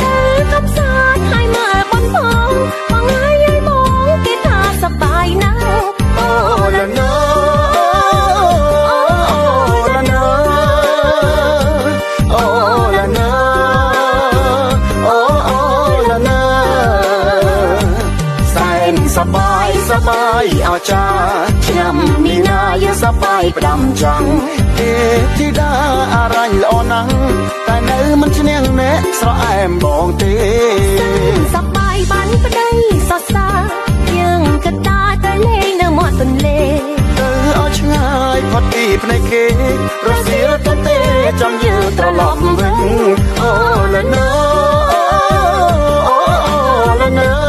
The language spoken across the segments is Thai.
ទៅកុំសាច់ឲ្យមើលបងបងហើយឲ្យបងគេថាសប្បាយណាស់អូឡាណូสบายอาจารย์ยำมีนายสบายประดำจังเอธิดาอะไรละอนังแต่เนื้อมันเชียงแนะสระแอมบองเตสบายบันประเดยสอดสายังกระตาแต่เล่เนื้อหมดตนเล่เออเอาชายพอดีพในเกเราเสียกันเตจำยืดตลอดเวงโอ้ละเนาะโอ้ละเนาะ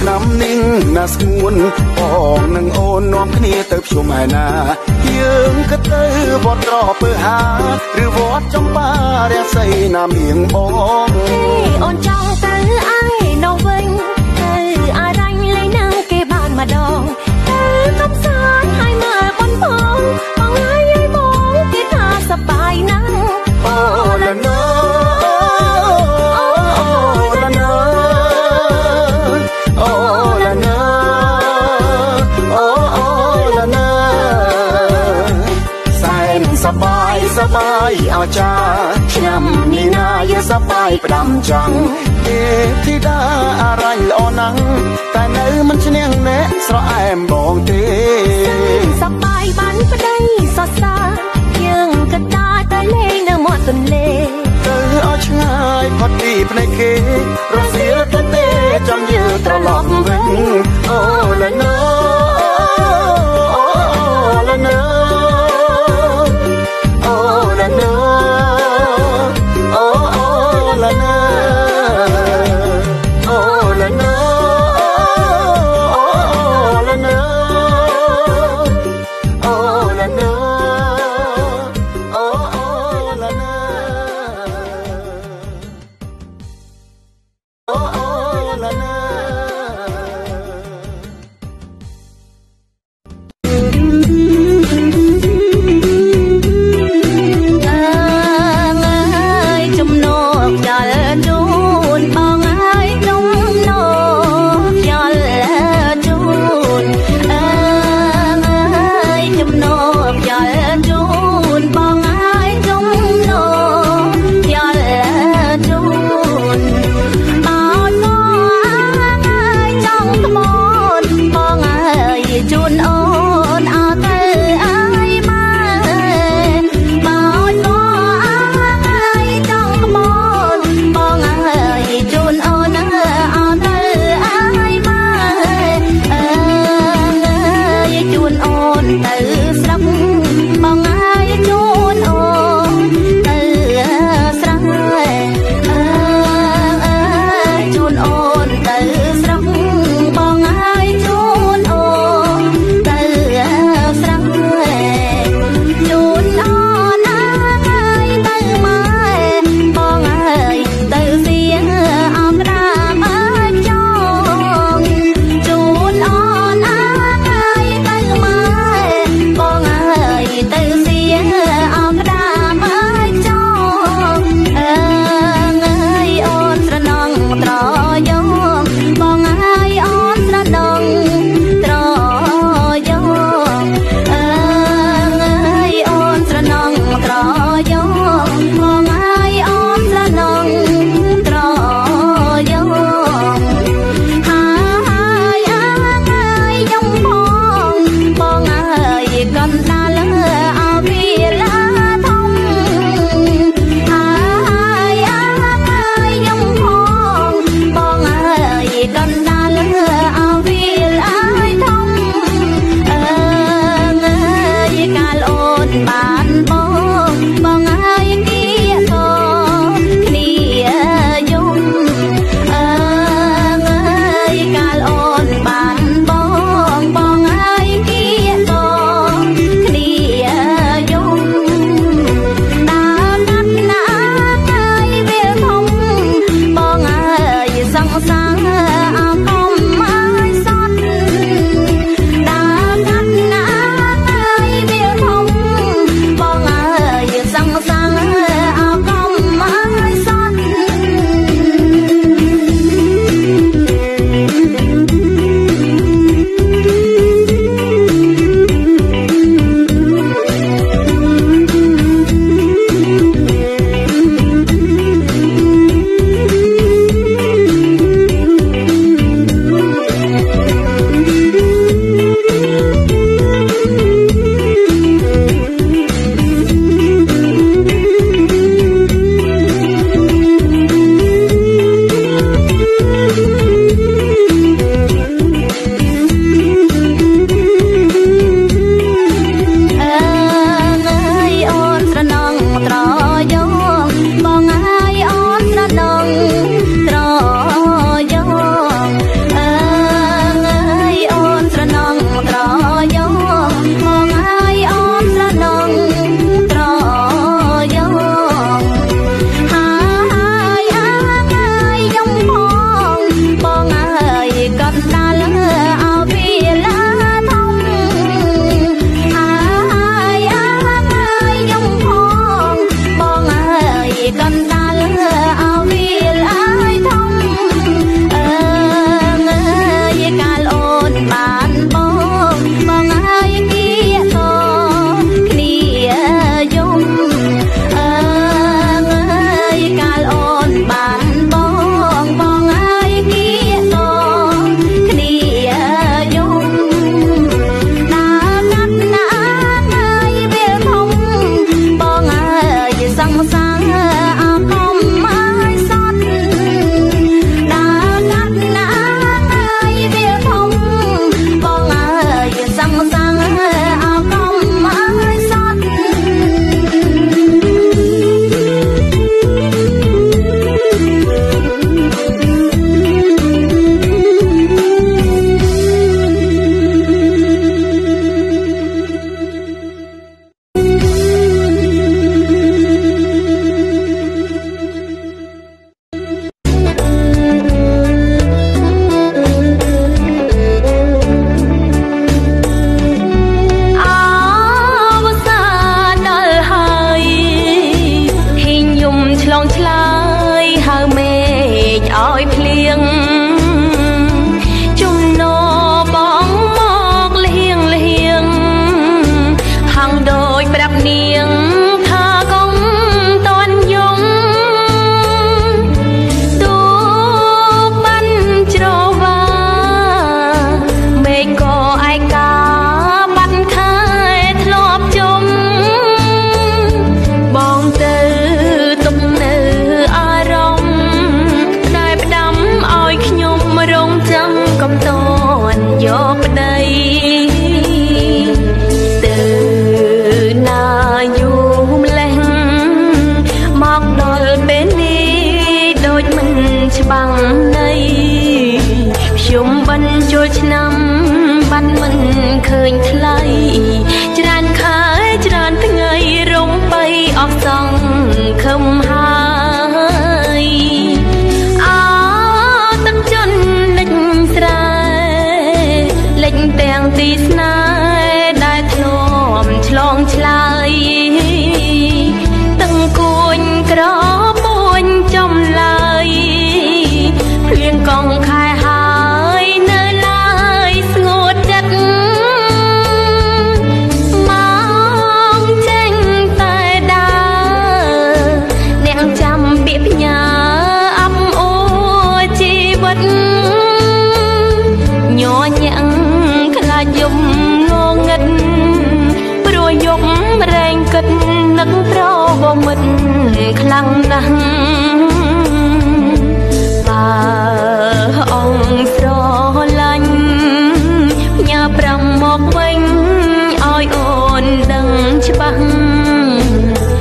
ឆ្នាំនិងណាស្មួនបងនឹងអូននាំគ្នាទៅភ្ជុំឯណាយើងក៏ទៅវត្តត្រពើហាឬវត្តចំបារាសីណាមៀងបងអូនចង់ទៅអីនោះវិញទៅអារញ្ញលែងនៅគេបានម្ដងទៅកំសាន្តឲ្យមើលបងហើយឲ្យបងគេថាសប្បាយណាស់អូឡាណូสบายอาจารย์ยำมีนายสบายประดำจังเอธิดาอะไรละอนังแต่เนื้อมันเชียงแนะสระแอมบองเตสบายบันประเดยสอดสายังกระตาแต่เล่เนื้อหมดตนเล่เออเอาชายพอดีพในเกเราเสียกันเตจำยืดตลอดเวงโอ้ละเนาะโอ้ละเนาะ องชลายหาเมฆอ้อยเพลียงจุ่มโนบ้องมอกเลียงเลียงห่างโดยปรับเนียงทากงตอนยงตูบันจรวาเมฆก่อไอกาบันคายทลอบจมบองเตตอนยกใดตื่นนาอยู่แหลงมอกดอลเป็นนี้โดยมันฉบังในชุ่มบันโจชนำบันมันเคยทลายจรานขายจรานทั้งไงร่มไปออกส่องคำหาตีสนายได้ถล่มฉลองชลายตั้งกุญกรอบบุญจมลายเพลียงกองคายหายเนื้อลายสงดจัดมองแจ้งตาดาแนงจำเปียบหยาอับโอชีวิตย้อนยังยมงอเงินรวยยมแรงกินนักเพราะบ่มันคลั่งนังป่าองสรลันยาประมอกเวงอ้อยอ่อนดังฉบัง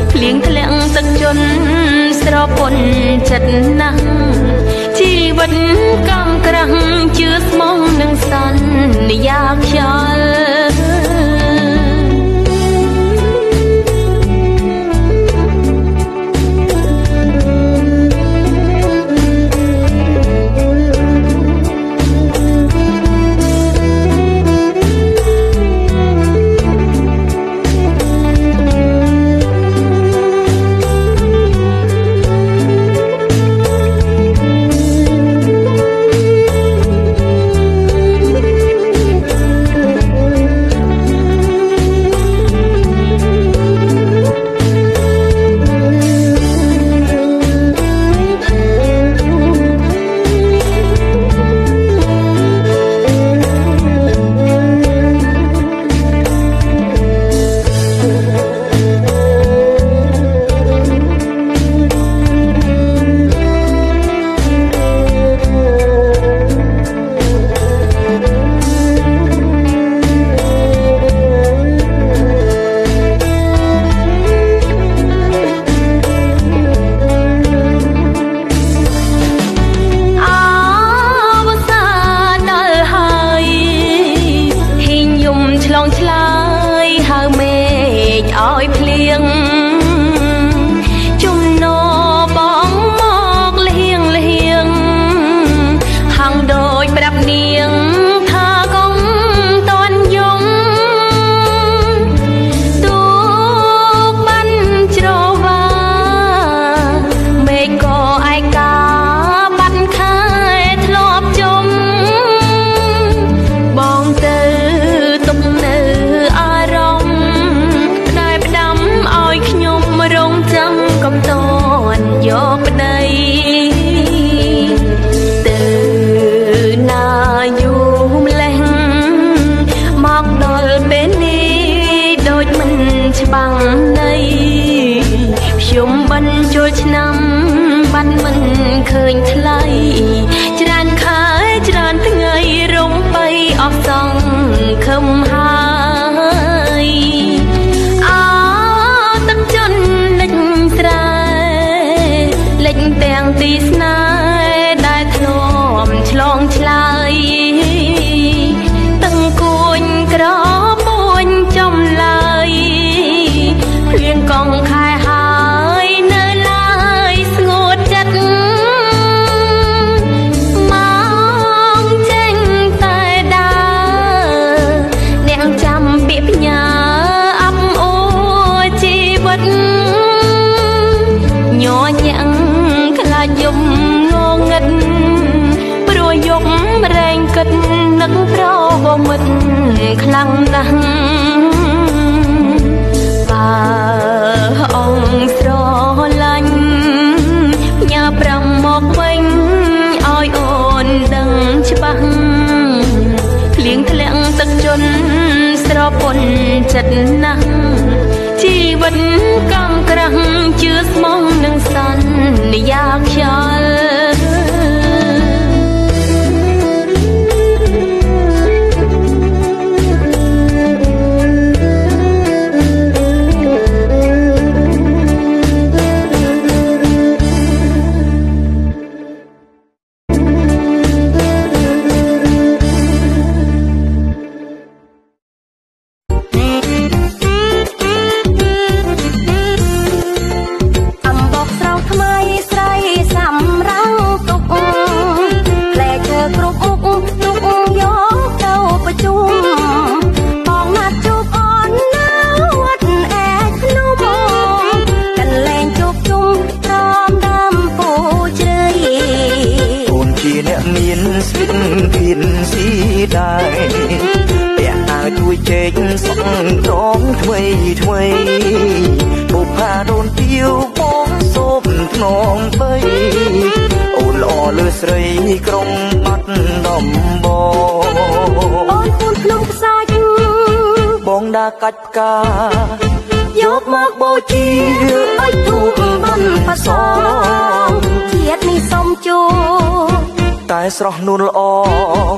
เพียงทะเลสักจนสรปนจัดนังชีวิตกำกรังเชื่อมองนังสันอยากชลบังในชุ่มบันโจชนำบันมันเคยทลายจรานขายจรานทั้งไงร่มไปออกส่องคำหาอ้าตั้งจนเล็กสลายเล็กแตงตีสนายได้ถล่มฉลองชลายตั้งกุญกรอบบุญจมลายเพียงกองคายหายเนื้อลายสงดจัดมองแจ้งตาดาแนงจำเปียบหยาอับโอชีวิตย้อนยัง มงงึดปลุยยกแรงกึดนักเพราะบ่มึดคลั่งนั่งป่าองสรลันยาปรำหมอกเว้งอ้อยโอนดังฉบังเลี้ยงแถลงตักจนสรปนจัดนั่งชีวิตกำกรังชื่อมองนังสันอยากชกัดกายกมากโบจีไอถูกบันผสมเทียดนี่สมจูตายสระนุนออก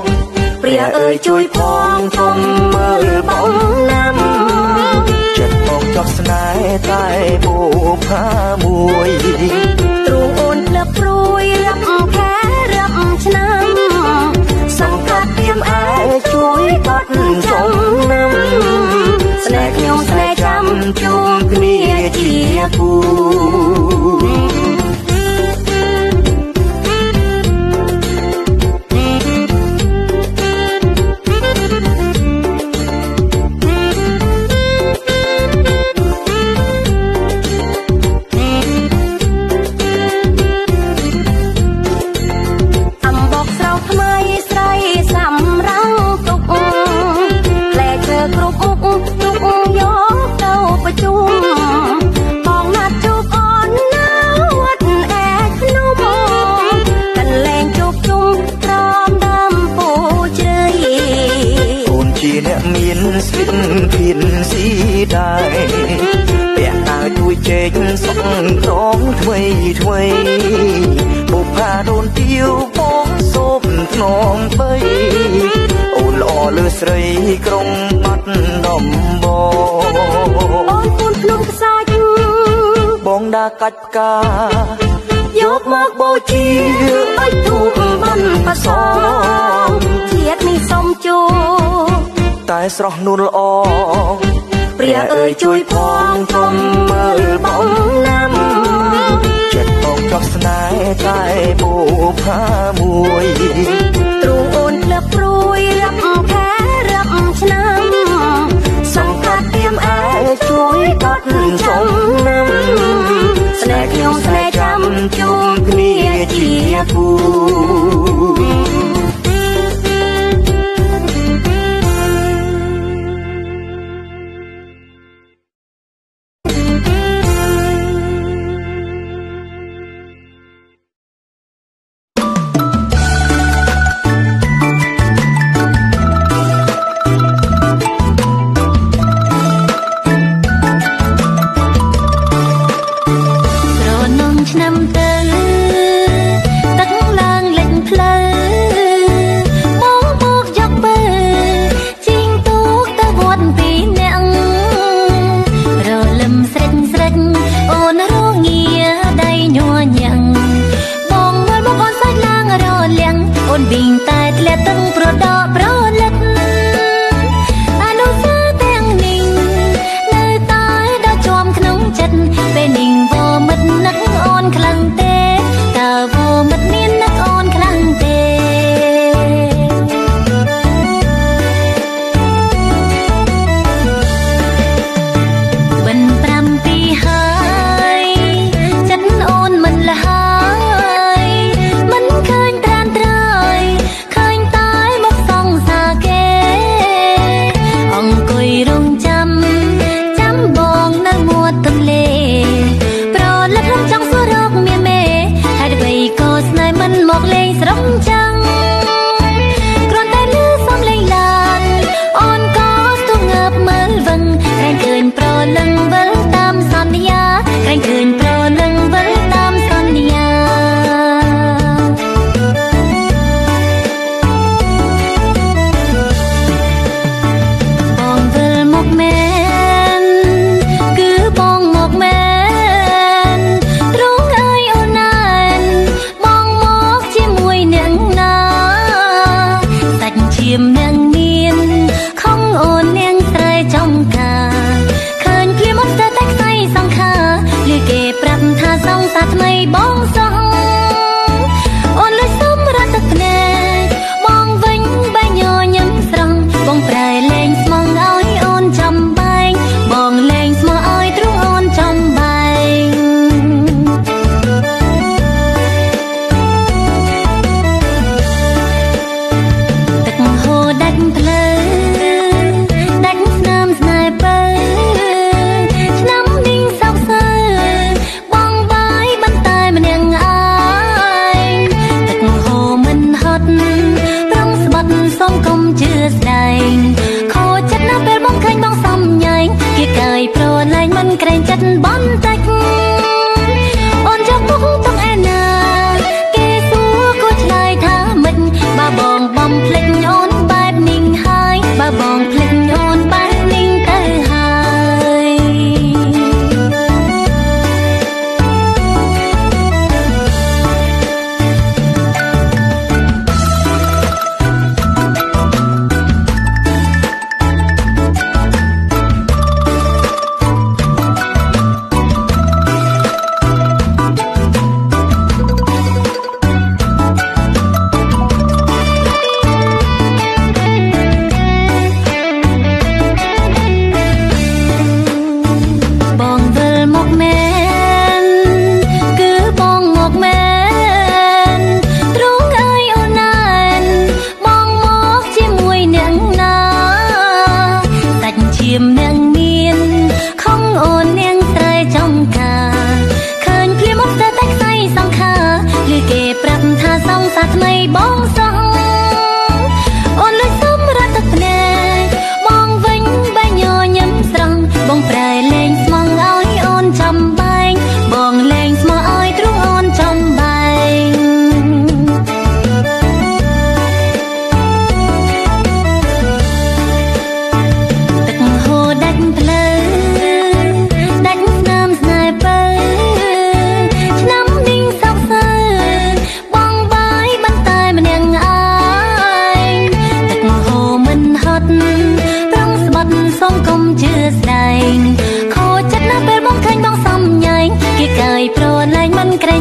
เปรียเอ่ยช่วยพองชมมือบ้องน้ำเจ็ดปองจอกสนายตายบูพามวยตรูโอนเลือกรุยรับแพ้รับชนะสังกัดเตรียมไอช่วยบัดจงน้ำแน่ยงแน่จำจงมีเทียกูได้เปียตาดุยเจงสองร้องถวยถวยบุพาโดนเดียวบ้องสมนองไปโอนอ่อเลือดใสกรงมัดดอมบอโอนปูนพลุกสายบ้องดากัดกายกมากโบจีไอถูกมันผสมเทียดมีสมจูตายสระนุนออกเปรียเอ่ยช่วยพองชมมือบ้องน้ำเจ็ดปองจอกสนายตายบูพามวยตรูโอนเลือกรุยรับแพ้รับชนะสังกัดเตรียมไอช่วยกอดจงน้ำแสดงแสดงจำจงมีเทียกูเต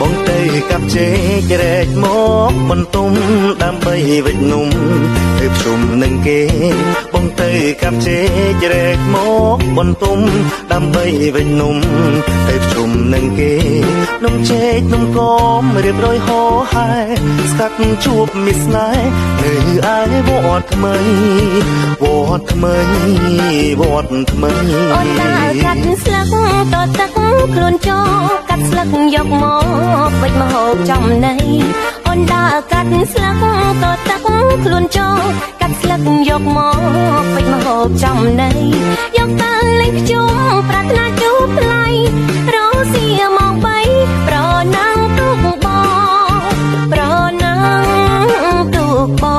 Bong tay cặp chế อกบนตุ้มดำใบเวทนุ่มเติบชุ่มหนึ่งเกบงเตยกับเจเจเรกหมอกบนตุ้มดำใบเวทนุ่มเติบชุ่มหนึ่งเกนุ่มเจนุ่มกอมเรียบร้อยห่อหายสักจูบมิสไนหรือไอ้วอดทำไมวอดทำไมวอดทำไมอดตากัดสลักตอดตักคลุนโจกัดสลักยกหมอกเวทมหกจอมในอนดากัดสลักตอดตักคลุนโจกัดสลักยกหมอกเวทมหกจอมในยกตาเล็กจุ่มปรารถนาจูบไหลรอเสียมองไปปรอนางตุกบอปรอนางตุกบอ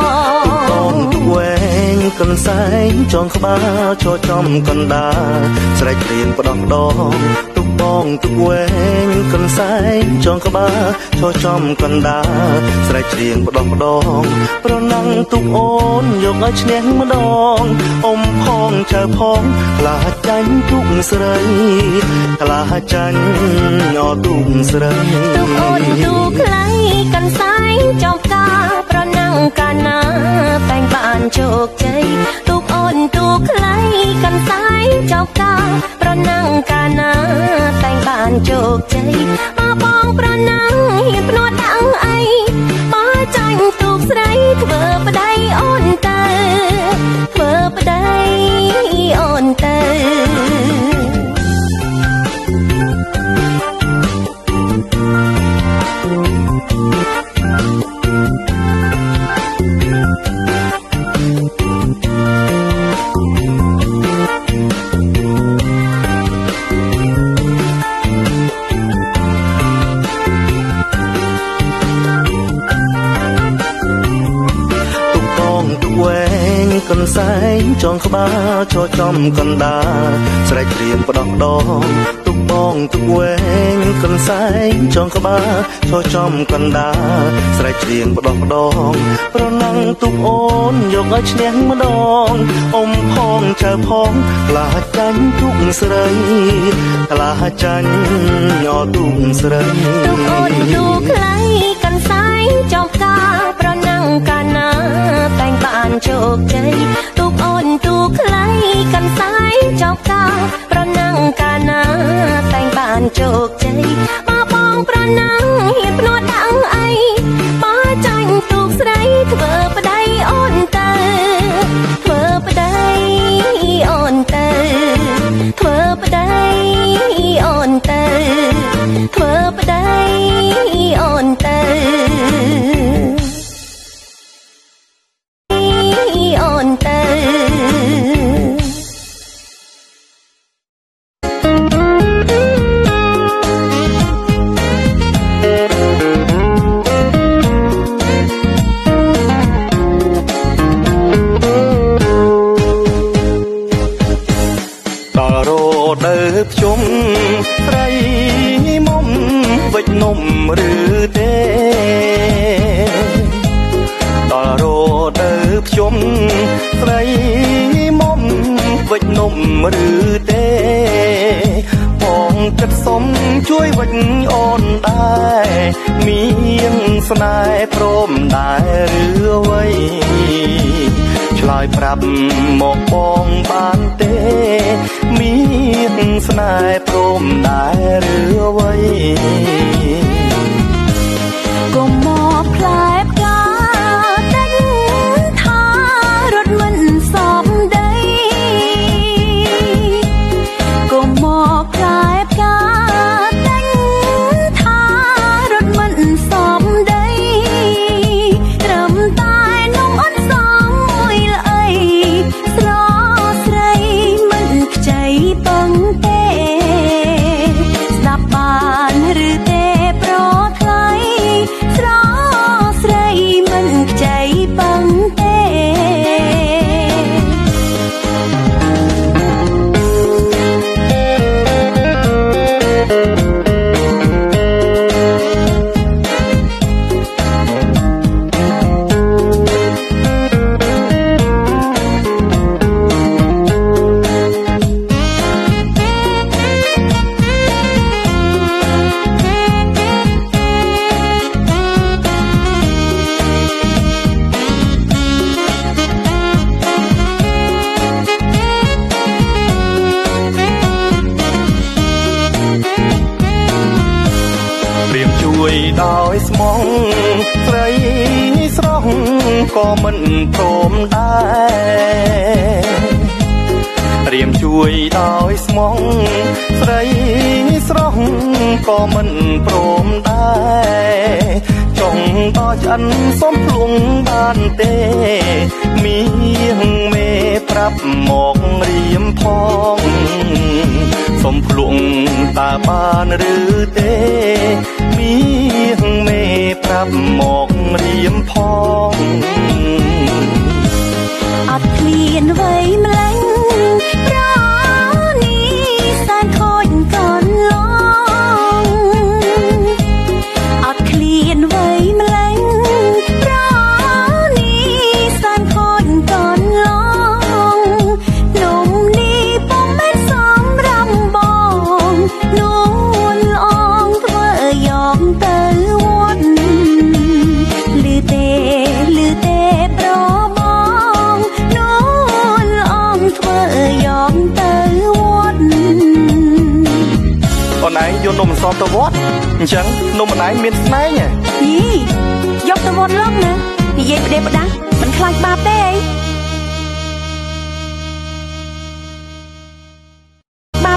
คนใส่จองขบ้าโชว์จอมกันดาใส่เปลี่ยนประดองตุกบองตุกเวงคนใส่จองขบ้าโชว์จอมกันดาใส่เปลี่ยนประดองปรนังตุกโอนยกไอเฉียงมาดองอมพองเจอพองกลาจันตุกใส่กลาจันยอตุกใส่ตุกโอนตุกใครคนใส่จองกาปรนังกานาแปงบานโชคใจตุกอ่อนตุกไหลกันสายเจ้ากาปรนังกานาแต่งบ้านโจกใจมาบองปรนังเห็นปนวดดังไอป้าจันตุกไรเบิดประไดอ่อนเตอเบิดประไดอ่อนเตอคนใส่จองขบ้าโชว์จอมกันดาใส่เปลี่ยนประดองตุกบองตุกเวงคนใส่จองขบ้าโชว์จอมกันดาใส่เปลี่ยนประดองปรนังตุกโอนยกไอเฉียงมาดองอมพองเจอพองกลาจันตุกใส่กลาจันยอตุกใส่ตุกโอนตุกไหลคนใส่จองกาปรนังกานาแต่งบ้านโชคใจตุกอ่อนตุกไหลกันสายเจ้ากาปรนังกานาแต่งบ้านโชคใจมาบองปรนังเห็นปนวดดังไอป้าจันตุกใส่เบิดประไดอ่อนเตอเบิดประไดอ่อนเตอเบิดประไดอ่อนเตอเบิดประไดอ่อนเตอមកបងបានទេមានស្នេហ៍ព្រមដែរឬអ្វីកុំមកផ្លែផ្កាតែថារត់មិនសមដីកុំមកផ្លែផ្កាតែថារត់មិនសមដីត្រឹមតែនំអត់ใจปังเตะสลับบ้านหรือเตะ ก็มันโทมได้เรียมช่วยดอยสมองใส่สร้องก็มันโทมได้จงต่อฉันส้มลุงบ้านเตมีหงเมปรับหมอกเรียมพองส้มลุงตาบ้านหรือเตมีหงเมปรับหมอกเรียมพองอัดเปลี่ยนไว้แมลงร้อนนี้สานคอยก่อนลองอัดเปลี่ยนไว้แมลงร้อนนี้สานคอยก่อนลองหนุ่มนี้ป้องแม่สองรำบองนวลอองเพื่อยอมเตอวนลือเตะโปรบองนวลอองเพื่อยอมเตอวนตอนไหนโยนนมสอบตะวัดจังนมไหนเม็ดไหนเนี่ยนี่ยกตะวัดล็อกนะนี่เย็บเด็บดังมันคลายบาปได้ដ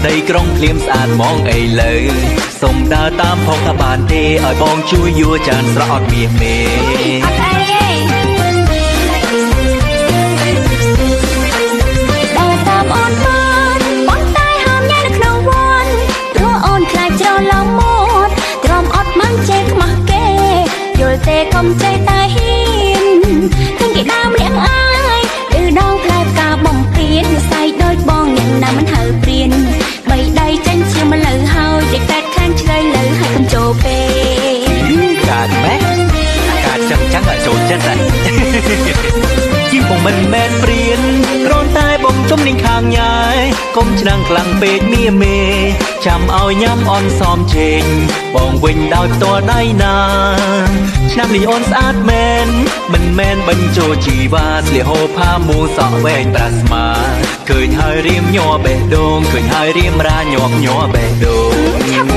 ល់ដីក្រុងភ្លៀមស្អាតមកអីលើសុំដើរតាមផងថាបានទេឲ្យបងជួយយួរចានស្រក់អត់មានមេអត់អីទេដើរតាមអូនបានបងតែហាមញ៉ៃនៅក្នុងវត្តព្រោះអូនខ្លាចច្រឡំមាត់ទ្រាំអត់មិនចេះខ្មាស់គេយល់ទេកុំចេះតែហ៊ានទាំងគេដើរម្នាក់អើយ mình men biểnร้อนใต้บงจมนิ่งข้างยายก้มชังกลางเป็ดเมียเมจำเอาย้ำอ่อนซอมเชงบองเวงดาวตัวได้นานน้ำลีออนสะอาดแมนมันแมนบรรโจจีวาสเหลียวผ้ามูสอบแวงปราศมาเคยหายเรียมย่อเบดงเคยหายเรียมราหยอกย่อเบดง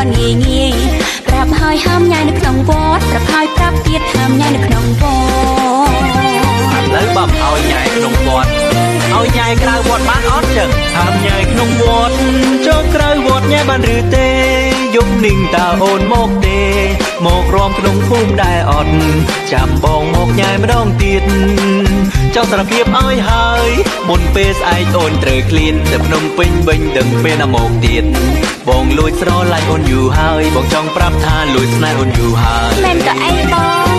มันเงียปรับหอยห้ามยายในขนมวอดปรับหอยปรับเตียดห้ามยายในขนมวอดแล้วบำเอายายขนมวอดเอายายกระวอดบ้านออดจังห้ามยายขนมวอดโจกระวอดยายบ้านหรือเตยกนิ่งตาโอนโมกเตโมกรอมขนมพุ่มได้อดจำบองโมกยายไม่ต้องติดเจ้าสารเพียบอ้อยหายบนเปสไอโอนเตอร์คลีนเติมนมปิ้งเบ่งดึงเป็นอโมกติดบองลุยสโลไลออนอยู่หายบองจองปรับทานลุยสไลออนอยู่หายแม่ก็ไอ้บอง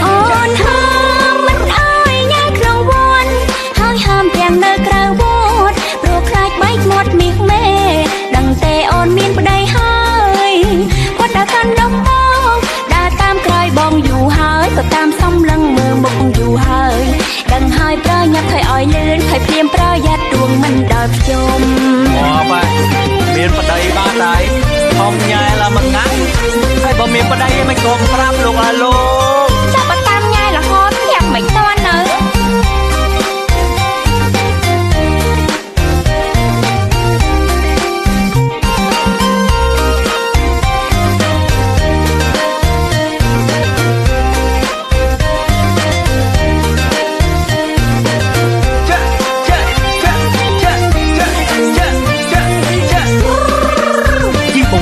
โอนห้ามมันอ้อยยายครองวอนห้อยห้ามเพียงเดินกระวดโปรคลายใบหมดมิกเมดังเตออนมีนปได้หายวัดดากันน้องบองดาตามกลายบองอยู่หายก็ตามซ้ำลังมือมกอยู่หายดังหายประยัดถอยอ้อยเลื่อนถอยเพียมประยัดดวงมันดาวจมอ๋อไปเมียนปะไดบ้าไดทอมยายละมันงั้นใส่บ่เมียนปะไดไม่กลมพรับลงอาโลจะประตามยายละฮอดแยกไม่ตอนเนอะ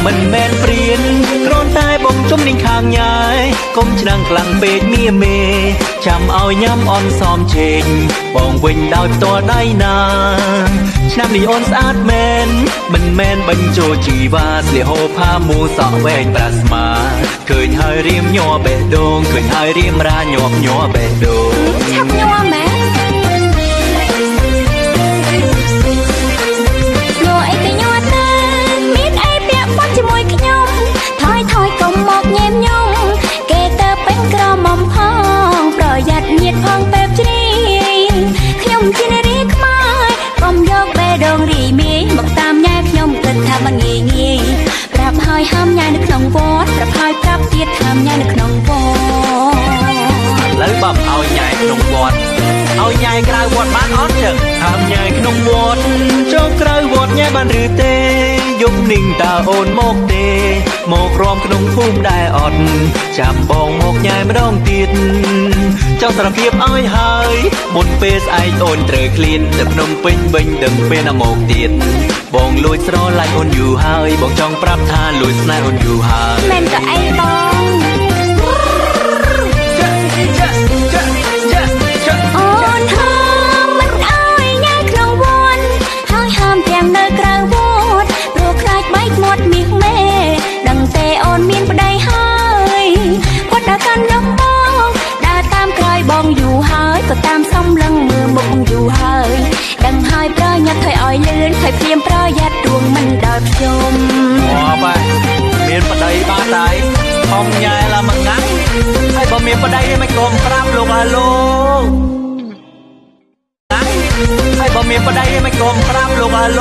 มันแมนเปลี่ยนร้อนใต้บงจมนิ่งข้างยายก้มชังกลางเป็ดเมียเมจำเอาย้ำอ่อนซอมเชงบองเวงดาวตัวได้นานน้ำลีออนสะอาดแมนมันแมนบรรโจจีวาสเหลียวผ้ามูสอบแวงปราศมาเคยหายเรียมย่อเบดงเคยหายเรียมราหยอกย่อเบดงชักย่อแมห้ามยายในขนมวอดปรับหอยปรับเตียดห้ามยายในขนมวอดแล้วบำเอายายขนมวอดเอายายกระวอดบ้านออดจังห้ามยายขนมวอดโจกระวอดยายบ้านหรือเตยกนิ่งตาโอนโมกเตโมกรอมขนมพุ่มได้อดจำบองโมกยายไม่ต้องติดเจ้าสารเพียบอ้อยหายบนเปสไอโอนเตอร์คลีนเติมนมปิ้งเบ่งดึงเป็นอโมกติดบองลุยสโลไลออนอยู่หายบองจองปรับทานลุยสไลออนอยู่หายแม่ก็ไอ้บองโอนห้ามมันอ้อยยายครองวอนห้อยห้ามเพียงเดินกลางวอดโปรคลายใบหมดมิกเมดังเตออนมีนปะได้หายวัดดากันน้องบองดาตามกลายบองอยู่หายก็ตามซ้ำลังมือมกอยู่หายดังหายประยัดถอยอ้อยเลื่อนถอยเพียมประยัดดวงมันดาวจมอ๋อไปเมียนปะได้บ้าไดทอมยายละมันงั้นให้บ่เมียนปะได้ไม่กลมพรับลงอาโลให้บ่เมียนปะได้ไม่กลมพรับลงอาโล